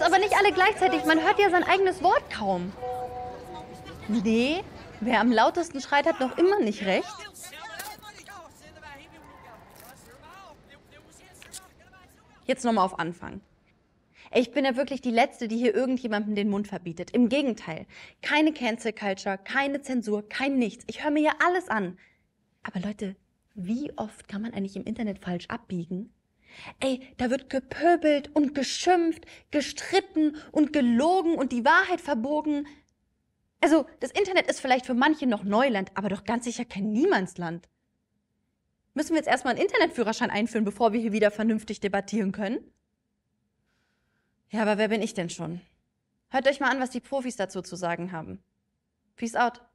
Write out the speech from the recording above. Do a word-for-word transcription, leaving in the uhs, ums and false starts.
jetzt aber nicht alle gleichzeitig. Man hört ja sein eigenes Wort kaum. Nee, wer am lautesten schreit, hat noch immer nicht recht. Jetzt nochmal auf Anfang. Ich bin ja wirklich die Letzte, die hier irgendjemandem den Mund verbietet. Im Gegenteil. Keine Cancel Culture, keine Zensur, kein Nichts. Ich höre mir ja alles an. Aber Leute, wie oft kann man eigentlich im Internet falsch abbiegen? Ey, da wird gepöbelt und geschimpft, gestritten und gelogen und die Wahrheit verbogen. Also, das Internet ist vielleicht für manche noch Neuland, aber doch ganz sicher kein Niemandsland. Müssen wir jetzt erstmal einen Internetführerschein einführen, bevor wir hier wieder vernünftig debattieren können? Ja, aber wer bin ich denn schon? Hört euch mal an, was die Profis dazu zu sagen haben. Peace out.